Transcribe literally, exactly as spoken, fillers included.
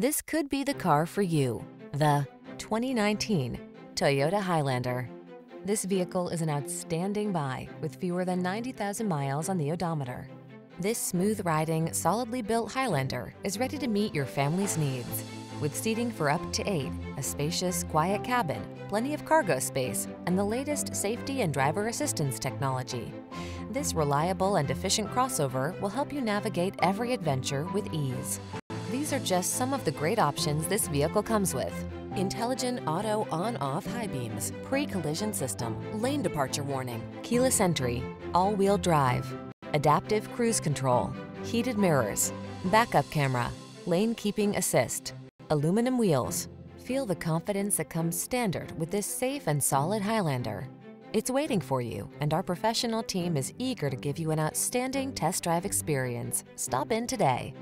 This could be the car for you. The twenty nineteen Toyota Highlander. This vehicle is an outstanding buy with fewer than ninety thousand miles on the odometer. This smooth-riding, solidly built Highlander is ready to meet your family's needs. With seating for up to eight, a spacious, quiet cabin, plenty of cargo space, and the latest safety and driver assistance technology, this reliable and efficient crossover will help you navigate every adventure with ease. These are just some of the great options this vehicle comes with: intelligent auto on-off high beams, pre-collision system, lane departure warning, keyless entry, all-wheel drive, adaptive cruise control, heated mirrors, backup camera, lane keeping assist, aluminum wheels. Feel the confidence that comes standard with this safe and solid Highlander. It's waiting for you, and our professional team is eager to give you an outstanding test drive experience. Stop in today.